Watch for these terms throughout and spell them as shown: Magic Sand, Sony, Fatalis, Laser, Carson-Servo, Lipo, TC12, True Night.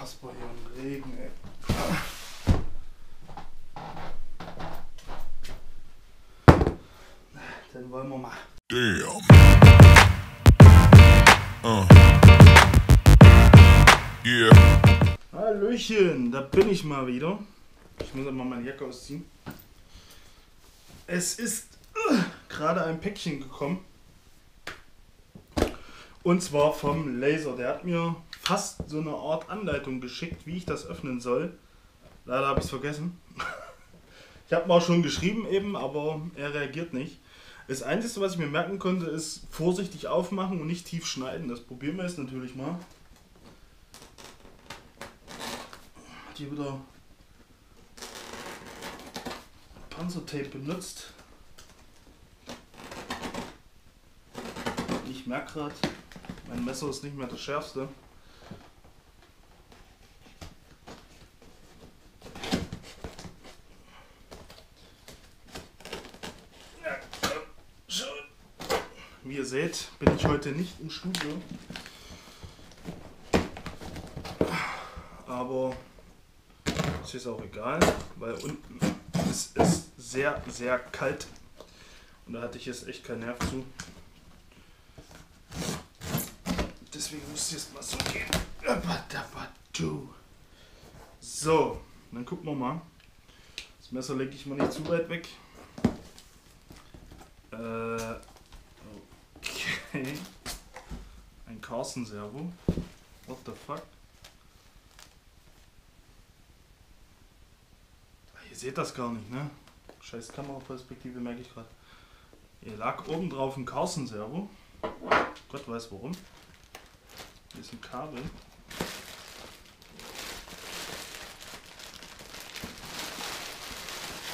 unfassbar hier im Regen, ey. Dann wollen wir mal. Damn. Yeah. Hallöchen, da bin ich mal wieder. Ich muss aber mal meine Jacke ausziehen. Es ist gerade ein Päckchen gekommen. Und zwar vom Laser. Der hat mir fast so eine Art Anleitung geschickt, wie ich das öffnen soll. Leider habe ich es vergessen. Ich habe ihm auch schon geschrieben eben, aber er reagiert nicht. Das Einzige, was ich mir merken konnte, ist vorsichtig aufmachen und nicht tief schneiden. Das probieren wir jetzt natürlich mal. Hier wieder Panzertape benutzt. Ich merke gerade, mein Messer ist nicht mehr das schärfste. Wie ihr seht, bin ich heute nicht im Studio. Aber das ist auch egal, weil unten ist sehr, sehr kalt. Und da hatte ich jetzt echt keinen Nerv zu. Deswegen muss es jetzt mal so gehen. So, dann gucken wir mal. Das Messer lege ich mal nicht zu weit weg. Okay. Ein Carson-Servo. What the fuck? Ihr seht das gar nicht, ne? Scheiß Kameraperspektive, merke ich gerade. Hier lag oben drauf ein Carson-Servo. Gott weiß warum. Hier ist ein Kabel.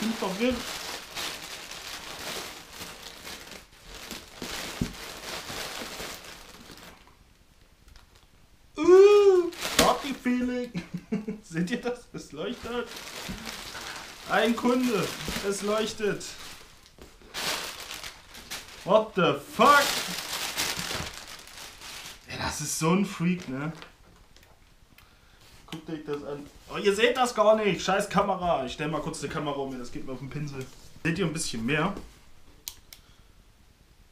Bin verwirrt. Party-Feeling. Seht ihr das? Es leuchtet. Ein Kunde. Es leuchtet. What the fuck? Das ist so ein Freak, ne? Guckt euch das an. Oh, ihr seht das gar nicht. Scheiß Kamera. Ich stelle mal kurz die Kamera um. Das geht mir auf den Pinsel. Seht ihr ein bisschen mehr?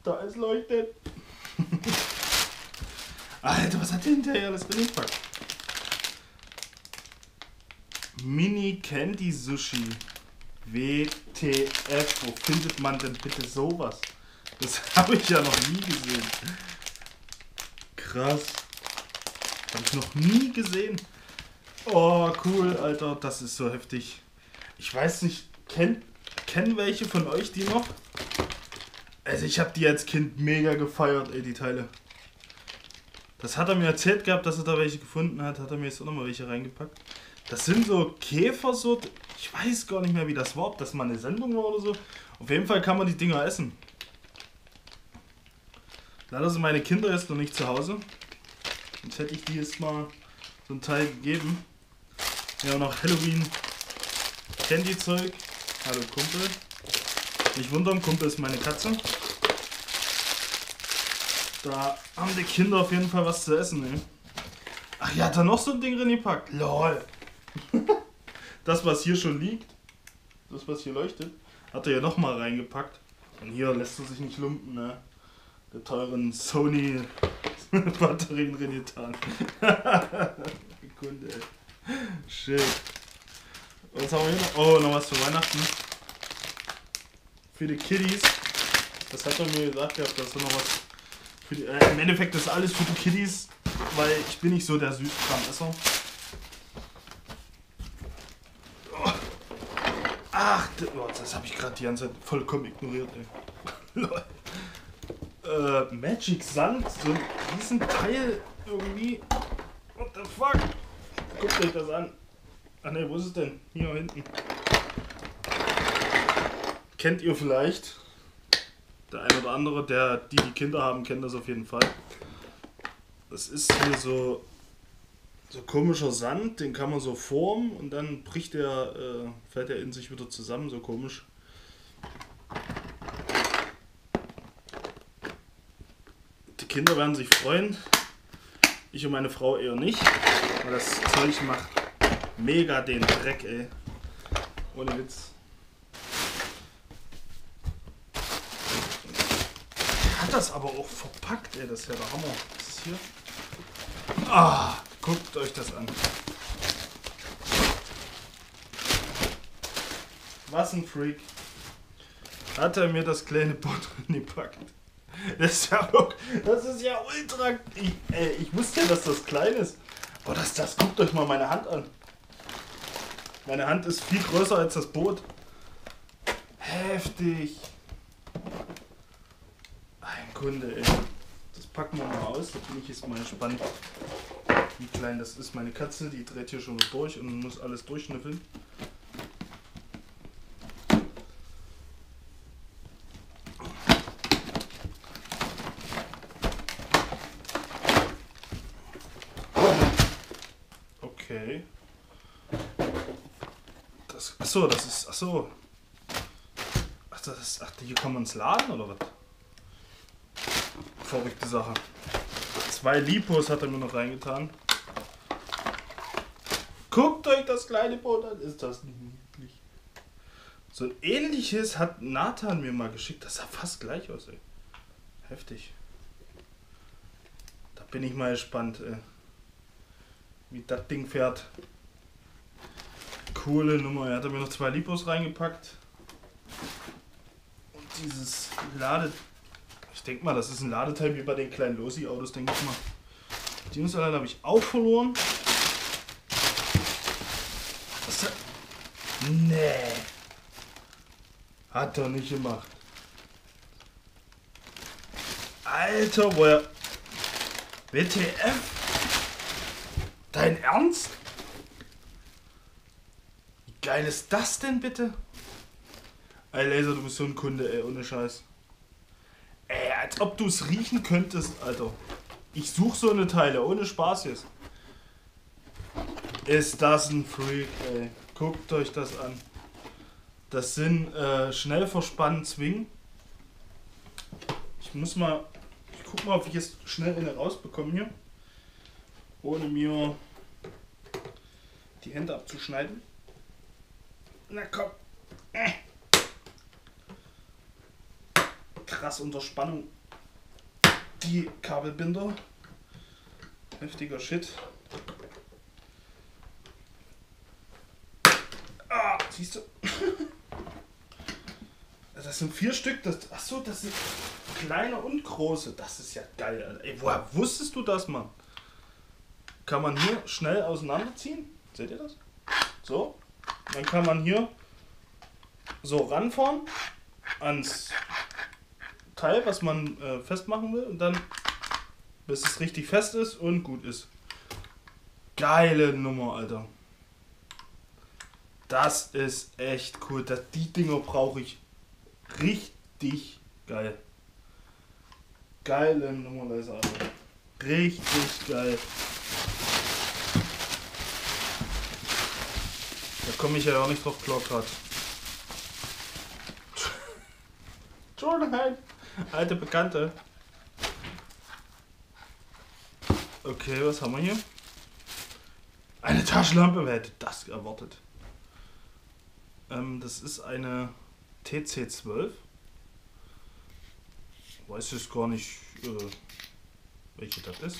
Da ist leuchtet. Alter, was hat der hinterher alles drin gepackt? Mini Candy Sushi. WTF. Wo findet man denn bitte sowas? Das habe ich ja noch nie gesehen. Krass. Habe ich noch nie gesehen. Oh, cool, Alter. Das ist so heftig. Ich weiß nicht, kennen welche von euch die noch? Also ich habe die als Kind mega gefeiert, ey, die Teile. Das hat er mir erzählt gehabt, dass er da welche gefunden hat. Hat er mir jetzt auch nochmal welche reingepackt. Das sind so Käfersorten. Ich weiß gar nicht mehr, wie das war. Ob das mal eine Sendung war oder so. Auf jeden Fall kann man die Dinger essen. Leider sind meine Kinder jetzt noch nicht zu Hause. Sonst hätte ich die jetzt mal so ein Teil gegeben. Ja, noch Halloween-Candy-Zeug. Hallo Kumpel. Nicht wundern, Kumpel ist meine Katze. Da haben die Kinder auf jeden Fall was zu essen, ey. Ach ja, hat da noch so ein Ding drin gepackt. LOL. Das, was hier schon liegt, das, was hier leuchtet, hat er ja nochmal reingepackt. Und hier lässt er sich nicht lumpen, ne? Der teuren Sony Batterien drin getan. Kunde, ey. Shit. Was haben wir hier noch? Oh, noch was für Weihnachten. Für die Kiddies. Das hat er mir gesagt gehabt, dass er noch was für die, im Endeffekt ist alles für die Kiddies, weil ich bin nicht so der Süßkram-Esser. Oh. Ach, das habe ich gerade die ganze Zeit vollkommen ignoriert, ey. Lol. Magic Sand, so ein Riesenteil irgendwie. What the fuck? Guckt euch das an. Ah ne, wo ist es denn? Hier hinten. Kennt ihr vielleicht? Der ein oder andere, die Kinder haben, kennt das auf jeden Fall. Das ist hier so komischer Sand, den kann man so formen und dann bricht der, fällt er in sich wieder zusammen, so komisch. Kinder werden sich freuen. Ich und meine Frau eher nicht. Aber das Zeug macht mega den Dreck, ey. Ohne Witz. Der hat das aber auch verpackt, ey. Das ist ja der Hammer. Was ist hier? Ah, guckt euch das an. Was ein Freak. Hat er mir das kleine Boot reingepackt. Das ist ja ultra... Ich wusste ja, dass das klein ist. Aber das guckt euch mal meine Hand an. Meine Hand ist viel größer als das Boot. Heftig. Ein Kunde, ey. Das packen wir mal aus. Da bin ich jetzt mal gespannt, wie klein das ist. Meine Katze, die dreht hier schon durch und muss alles durchschnüffeln. Okay. Achso, das ist. Achso. Ach, das ist. Ach, hier kann man es laden oder was? Verrückte Sache. 2 Lipos hat er mir noch reingetan. Guckt euch das kleine Boot an. Ist das nicht niedlich? So ein ähnliches hat Nathan mir mal geschickt. Das sah fast gleich aus, ey. Heftig. Da bin ich mal gespannt, ey, wie das Ding fährt. Coole Nummer. Er hat mir noch 2 Lipos reingepackt. Und dieses Lade... Ich denke mal, das ist ein Ladeteil wie bei den kleinen Losi-Autos, denke ich mal. Die Nussleiter habe ich auch verloren. Was hat... Nee. Hat er nicht gemacht. Alter, woher... WTF? Dein Ernst? Wie geil ist das denn bitte? Ey Laser, du bist so ein Kunde, ey, ohne Scheiß. Ey, als ob du es riechen könntest, Alter. Ich suche so eine Teile, ohne Spaß jetzt. Ist das ein Freak, ey. Guckt euch das an. Das sind schnell verspannen, zwingen. Ich muss mal, ich guck mal, ob ich jetzt schnell eine rausbekomme hier. Ohne mir die Hände abzuschneiden. Na komm. Krass unter Spannung. Die Kabelbinder. Heftiger Shit. Ah, siehst du? Das sind 4 Stück. Achso, das sind kleine und große. Das ist ja geil, Alter. Ey, woher wusstest du das, Mann? Kann man hier schnell auseinanderziehen. Seht ihr das? So. Dann kann man hier so ranfahren ans Teil, was man festmachen will. Und dann, bis es richtig fest ist und gut ist. Geile Nummer, Alter. Das ist echt cool. Die Dinger brauche ich. Richtig geil. Geile Nummer, Laser, Alter. Richtig geil. Da komme ich ja auch nicht drauf klar gerade. True Night! Alte Bekannte. Okay, was haben wir hier? Eine Taschenlampe, wer hätte das erwartet? Das ist eine TC12. Ich weiß jetzt gar nicht, welche das ist.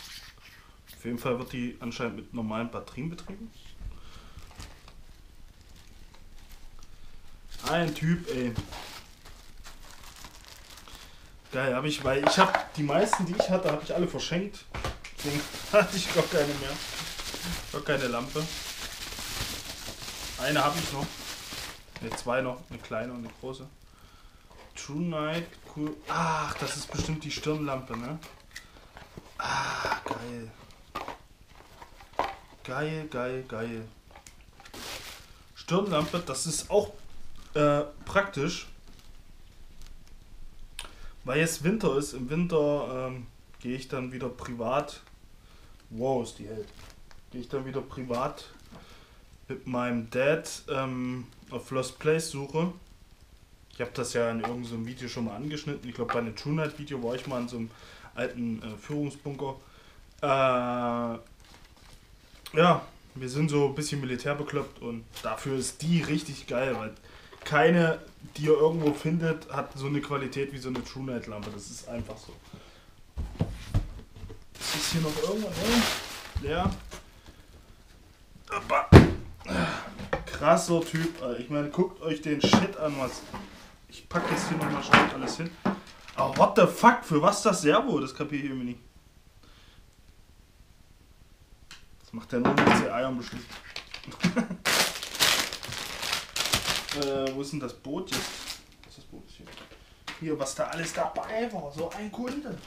Auf jeden Fall wird die anscheinend mit normalen Batterien betrieben. Ein Typ, ey. Geil, habe ich, weil ich habe die meisten, die ich hatte, habe ich alle verschenkt. Deswegen hatte ich gar keine mehr. Gar keine Lampe. Eine habe ich noch. Ne, 2 noch. Eine kleine und eine große. True Night, cool. Ach, das ist bestimmt die Stirnlampe, ne? Ah, geil. Geil, geil, geil. Stirnlampe, das ist auch praktisch, weil jetzt Winter ist. Im Winter gehe ich dann wieder privat. Wow, ist die hell. Gehe ich dann wieder privat mit meinem Dad auf Lost Place Suche. Ich habe das ja in irgendeinem Video schon mal angeschnitten. Ich glaube, bei einem True Night Video war ich mal in so einem alten Führungsbunker. Ja, wir sind so ein bisschen militärbekloppt und dafür ist die richtig geil, weil keine, die ihr irgendwo findet, hat so eine Qualität wie so eine True Night Lampe. Das ist einfach so. Ist hier noch irgendwas leer? Krasser Typ. Ich meine, guckt euch den Shit an, was... Ich packe jetzt hier nochmal schnell alles hin. Aber what the fuck, für was das Servo? Das kapiere ich irgendwie nicht. Das macht der nur mit den Eiern bestimmt. Wo ist denn das Boot jetzt? Was ist das Boot hier? Hier, was da alles dabei war. So ein Kunde.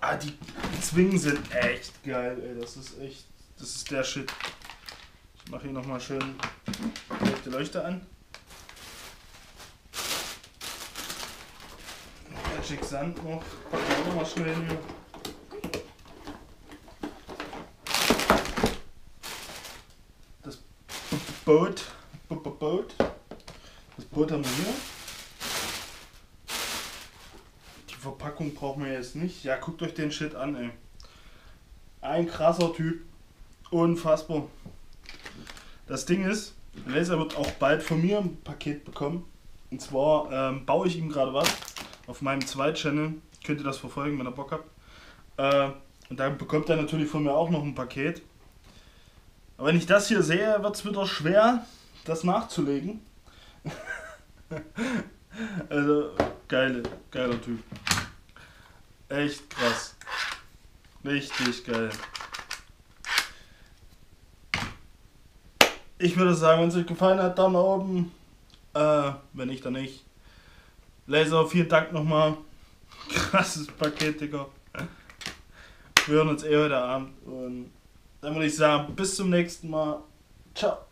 Ah, die Zwingen sind echt geil, ey. Das ist echt... Das ist der Shit. Ich mache hier nochmal schön die Leuchte an. Magic Sand noch. Packen wir auch nochmal schnell hin hier. Das Boot. Das Boot haben wir hier. Die Verpackung brauchen wir jetzt nicht. Ja, guckt euch den Shit an, ey. Ein krasser Typ. Unfassbar. Das Ding ist, Laser wird auch bald von mir ein Paket bekommen. Und zwar baue ich ihm gerade was auf meinem Zweit-Channel. Könnt ihr das verfolgen, wenn ihr Bock habt. Und dann bekommt er natürlich von mir auch noch ein Paket. Aber wenn ich das hier sehe, wird es wieder schwer, das nachzulegen. Also, geiler Typ. Echt krass. Richtig geil. Ich würde sagen, wenn es euch gefallen hat, Daumen nach oben. Wenn nicht, dann nicht. Laser, vielen Dank nochmal. Krasses Paket, Digga. Wir hören uns eh heute Abend. Und dann würde ich sagen, bis zum nächsten Mal. Ciao.